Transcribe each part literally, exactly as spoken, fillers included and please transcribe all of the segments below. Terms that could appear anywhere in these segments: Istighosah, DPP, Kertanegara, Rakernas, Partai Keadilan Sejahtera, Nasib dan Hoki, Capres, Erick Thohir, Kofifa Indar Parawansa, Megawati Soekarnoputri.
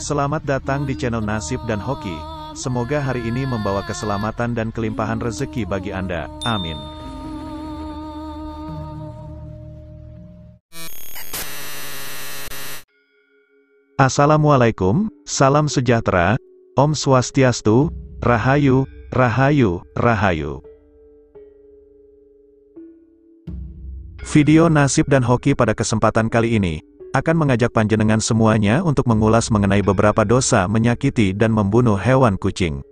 Selamat datang di channel Nasib dan Hoki. Semoga hari ini membawa keselamatan dan kelimpahan rezeki bagi Anda. Amin. Assalamualaikum, salam sejahtera, Om Swastiastu, Rahayu, Rahayu, Rahayu. Video Nasib dan Hoki pada kesempatan kali ini akan mengajak panjenengan semuanya untuk mengulas mengenai beberapa dosa menyakiti dan membunuh hewan kucing.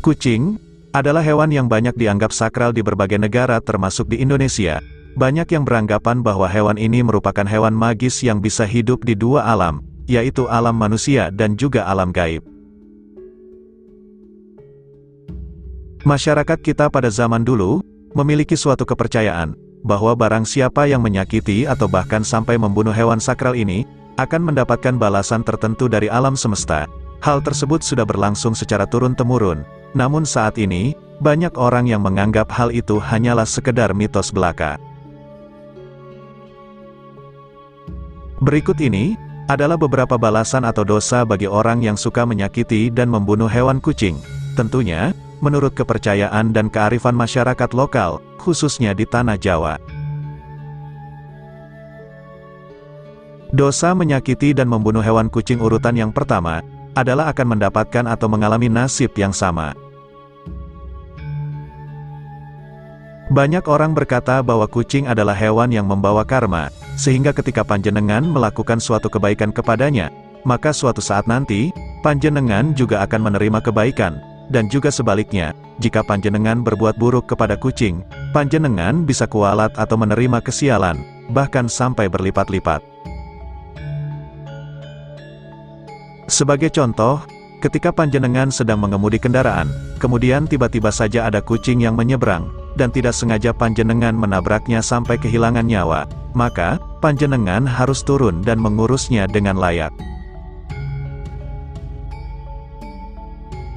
Kucing adalah hewan yang banyak dianggap sakral di berbagai negara termasuk di Indonesia. Banyak yang beranggapan bahwa hewan ini merupakan hewan magis yang bisa hidup di dua alam, yaitu alam manusia dan juga alam gaib. Masyarakat kita pada zaman dulu memiliki suatu kepercayaan bahwa barang siapa yang menyakiti atau bahkan sampai membunuh hewan sakral ini akan mendapatkan balasan tertentu dari alam semesta. Hal tersebut sudah berlangsung secara turun-temurun, namun saat ini banyak orang yang menganggap hal itu hanyalah sekedar mitos belaka. Berikut ini adalah beberapa balasan atau dosa bagi orang yang suka menyakiti dan membunuh hewan kucing. Tentunya menurut kepercayaan dan kearifan masyarakat lokal, khususnya di tanah Jawa. Dosa menyakiti dan membunuh hewan kucing urutan yang pertama adalah akan mendapatkan atau mengalami nasib yang sama. Banyak orang berkata bahwa kucing adalah hewan yang membawa karma, sehingga ketika panjenengan melakukan suatu kebaikan kepadanya, maka suatu saat nanti, panjenengan juga akan menerima kebaikan. Dan juga sebaliknya, jika panjenengan berbuat buruk kepada kucing, panjenengan bisa kualat atau menerima kesialan, bahkan sampai berlipat-lipat. Sebagai contoh, ketika panjenengan sedang mengemudi kendaraan, kemudian tiba-tiba saja ada kucing yang menyeberang, dan tidak sengaja panjenengan menabraknya sampai kehilangan nyawa, maka panjenengan harus turun dan mengurusnya dengan layak.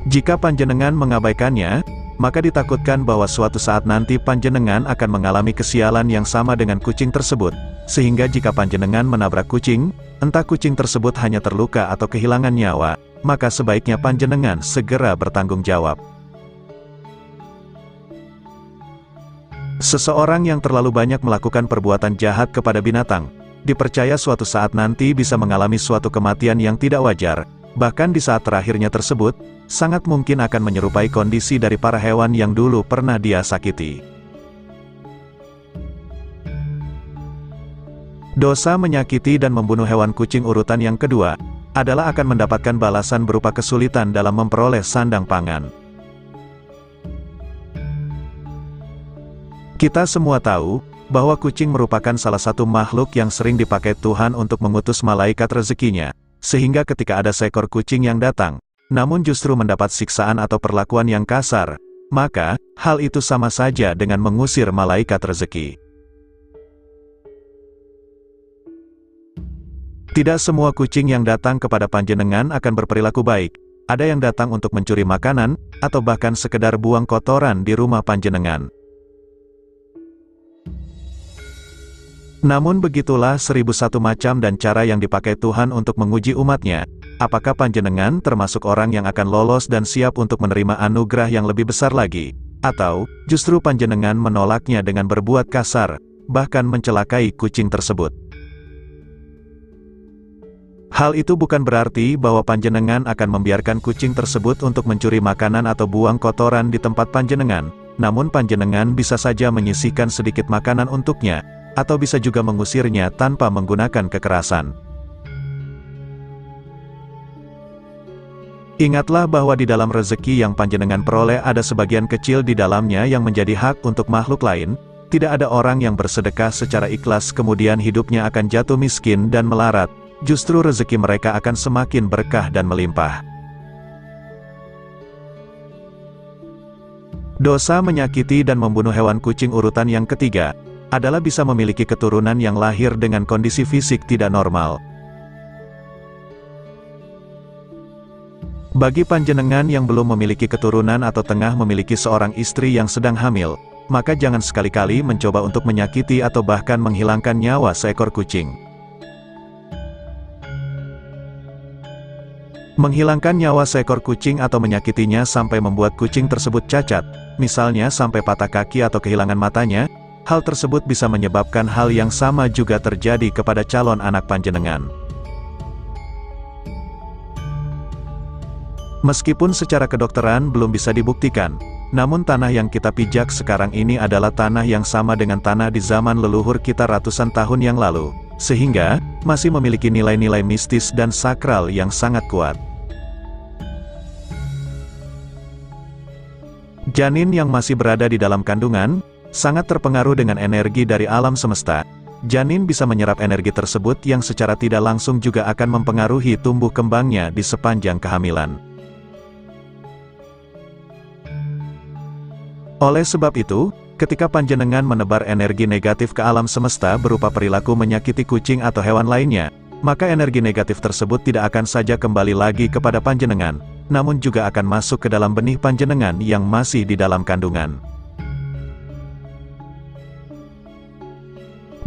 Jika panjenengan mengabaikannya, maka ditakutkan bahwa suatu saat nanti panjenengan akan mengalami kesialan yang sama dengan kucing tersebut, sehingga jika panjenengan menabrak kucing, entah kucing tersebut hanya terluka atau kehilangan nyawa, maka sebaiknya panjenengan segera bertanggung jawab. Seseorang yang terlalu banyak melakukan perbuatan jahat kepada binatang, dipercaya suatu saat nanti bisa mengalami suatu kematian yang tidak wajar, bahkan di saat terakhirnya tersebut, sangat mungkin akan menyerupai kondisi dari para hewan yang dulu pernah dia sakiti. Dosa menyakiti dan membunuh hewan kucing urutan yang kedua adalah akan mendapatkan balasan berupa kesulitan dalam memperoleh sandang pangan. Kita semua tahu bahwa kucing merupakan salah satu makhluk yang sering dipakai Tuhan untuk mengutus malaikat rezekinya, sehingga ketika ada seekor kucing yang datang, namun justru mendapat siksaan atau perlakuan yang kasar, maka hal itu sama saja dengan mengusir malaikat rezeki. Tidak semua kucing yang datang kepada panjenengan akan berperilaku baik. Ada yang datang untuk mencuri makanan, atau bahkan sekedar buang kotoran di rumah panjenengan. Namun begitulah seribu satu macam dan cara yang dipakai Tuhan untuk menguji umatnya. Apakah panjenengan termasuk orang yang akan lolos dan siap untuk menerima anugerah yang lebih besar lagi? Atau, justru panjenengan menolaknya dengan berbuat kasar, bahkan mencelakai kucing tersebut? Hal itu bukan berarti bahwa panjenengan akan membiarkan kucing tersebut untuk mencuri makanan atau buang kotoran di tempat panjenengan, namun panjenengan bisa saja menyisihkan sedikit makanan untuknya, atau bisa juga mengusirnya tanpa menggunakan kekerasan. Ingatlah bahwa di dalam rezeki yang panjenengan peroleh ada sebagian kecil di dalamnya yang menjadi hak untuk makhluk lain. Tidak ada orang yang bersedekah secara ikhlas kemudian hidupnya akan jatuh miskin dan melarat. Justru rezeki mereka akan semakin berkah dan melimpah. Dosa menyakiti dan membunuh hewan kucing urutan yang ketiga adalah bisa memiliki keturunan yang lahir dengan kondisi fisik tidak normal. Bagi panjenengan yang belum memiliki keturunan atau tengah memiliki seorang istri yang sedang hamil, maka jangan sekali-kali mencoba untuk menyakiti atau bahkan menghilangkan nyawa seekor kucing. Menghilangkan nyawa seekor kucing atau menyakitinya sampai membuat kucing tersebut cacat, misalnya sampai patah kaki atau kehilangan matanya, hal tersebut bisa menyebabkan hal yang sama juga terjadi kepada calon anak panjenengan. Meskipun secara kedokteran belum bisa dibuktikan, namun tanah yang kita pijak sekarang ini adalah tanah yang sama dengan tanah di zaman leluhur kita ratusan tahun yang lalu, sehingga masih memiliki nilai-nilai mistis dan sakral yang sangat kuat. Janin yang masih berada di dalam kandungan sangat terpengaruh dengan energi dari alam semesta. Janin bisa menyerap energi tersebut yang secara tidak langsung juga akan mempengaruhi tumbuh kembangnya di sepanjang kehamilan. Oleh sebab itu, ketika panjenengan menebar energi negatif ke alam semesta berupa perilaku menyakiti kucing atau hewan lainnya, maka energi negatif tersebut tidak akan saja kembali lagi kepada panjenengan, namun juga akan masuk ke dalam benih panjenengan yang masih di dalam kandungan.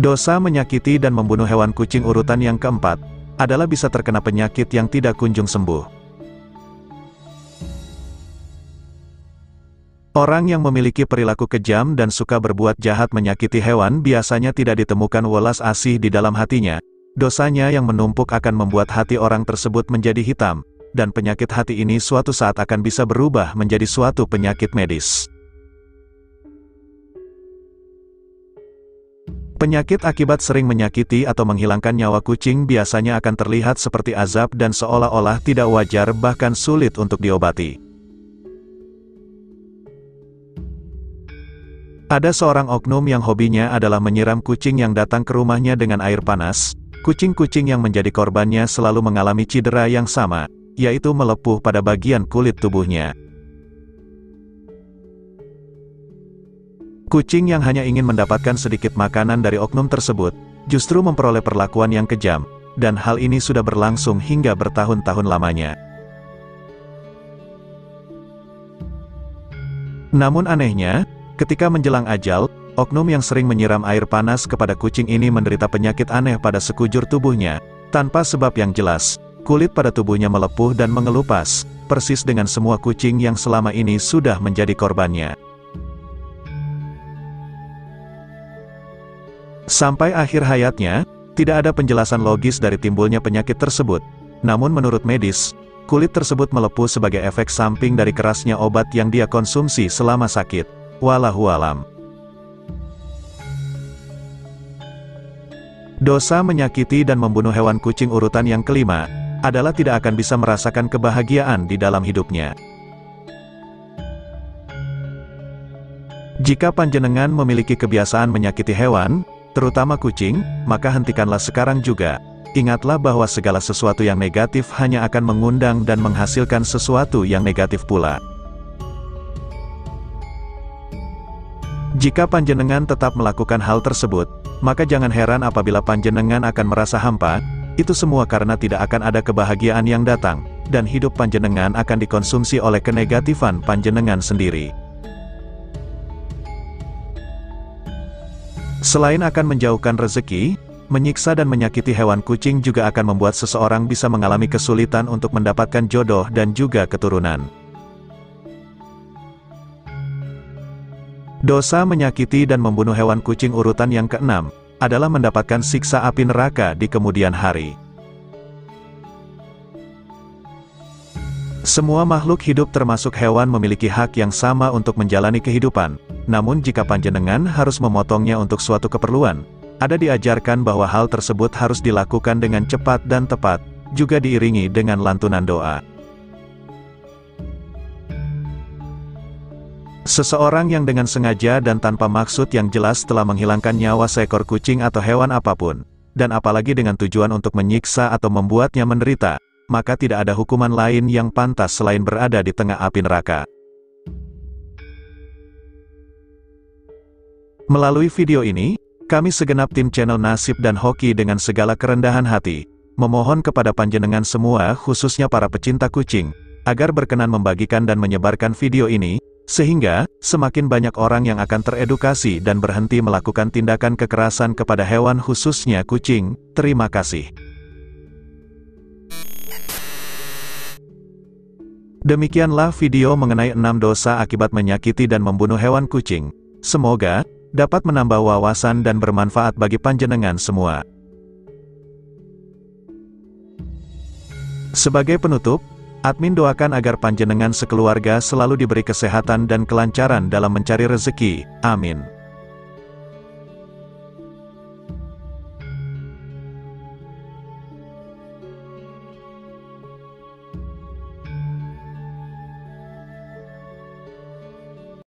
Dosa menyakiti dan membunuh hewan kucing urutan yang keempat, adalah bisa terkena penyakit yang tidak kunjung sembuh. Orang yang memiliki perilaku kejam dan suka berbuat jahat menyakiti hewan biasanya tidak ditemukan welas asih di dalam hatinya. Dosanya yang menumpuk akan membuat hati orang tersebut menjadi hitam, dan penyakit hati ini suatu saat akan bisa berubah menjadi suatu penyakit medis. Penyakit akibat sering menyakiti atau menghilangkan nyawa kucing biasanya akan terlihat seperti azab dan seolah-olah tidak wajar bahkan sulit untuk diobati. Ada seorang oknum yang hobinya adalah menyiram kucing yang datang ke rumahnya dengan air panas. Kucing-kucing yang menjadi korbannya selalu mengalami cedera yang sama, yaitu melepuh pada bagian kulit tubuhnya. Kucing yang hanya ingin mendapatkan sedikit makanan dari oknum tersebut, justru memperoleh perlakuan yang kejam, dan hal ini sudah berlangsung hingga bertahun-tahun lamanya. Namun anehnya, ketika menjelang ajal, oknum yang sering menyiram air panas kepada kucing ini menderita penyakit aneh pada sekujur tubuhnya, tanpa sebab yang jelas. Kulit pada tubuhnya melepuh dan mengelupas, persis dengan semua kucing yang selama ini sudah menjadi korbannya. Sampai akhir hayatnya, tidak ada penjelasan logis dari timbulnya penyakit tersebut. Namun menurut medis, kulit tersebut melepuh sebagai efek samping dari kerasnya obat yang dia konsumsi selama sakit. Wallahualam. Dosa menyakiti dan membunuh hewan kucing urutan yang kelima, adalah tidak akan bisa merasakan kebahagiaan di dalam hidupnya. Jika panjenengan memiliki kebiasaan menyakiti hewan, terutama kucing, maka hentikanlah sekarang juga. Ingatlah bahwa segala sesuatu yang negatif hanya akan mengundang dan menghasilkan sesuatu yang negatif pula. Jika panjenengan tetap melakukan hal tersebut, maka jangan heran apabila panjenengan akan merasa hampa. Itu semua karena tidak akan ada kebahagiaan yang datang, dan hidup panjenengan akan dikonsumsi oleh kenegatifan panjenengan sendiri. Selain akan menjauhkan rezeki, menyiksa dan menyakiti hewan kucing juga akan membuat seseorang bisa mengalami kesulitan untuk mendapatkan jodoh dan juga keturunan. Dosa menyakiti dan membunuh hewan kucing urutan yang keenam, adalah mendapatkan siksa api neraka di kemudian hari. Semua makhluk hidup termasuk hewan memiliki hak yang sama untuk menjalani kehidupan, namun jika panjenengan harus memotongnya untuk suatu keperluan, ada diajarkan bahwa hal tersebut harus dilakukan dengan cepat dan tepat, juga diiringi dengan lantunan doa. Seseorang yang dengan sengaja dan tanpa maksud yang jelas telah menghilangkan nyawa seekor kucing atau hewan apapun, dan apalagi dengan tujuan untuk menyiksa atau membuatnya menderita, maka tidak ada hukuman lain yang pantas selain berada di tengah api neraka. Melalui video ini, kami segenap tim channel Nasib dan Hoki dengan segala kerendahan hati, memohon kepada panjenengan semua khususnya para pecinta kucing, agar berkenan membagikan dan menyebarkan video ini, Sehingga, semakin banyak orang yang akan teredukasi dan berhenti melakukan tindakan kekerasan kepada hewan khususnya kucing. Terima kasih. Demikianlah video mengenai enam dosa akibat menyakiti dan membunuh hewan kucing. Semoga dapat menambah wawasan dan bermanfaat bagi panjenengan semua. Sebagai penutup, admin doakan agar panjenengan sekeluarga selalu diberi kesehatan dan kelancaran dalam mencari rezeki. Amin.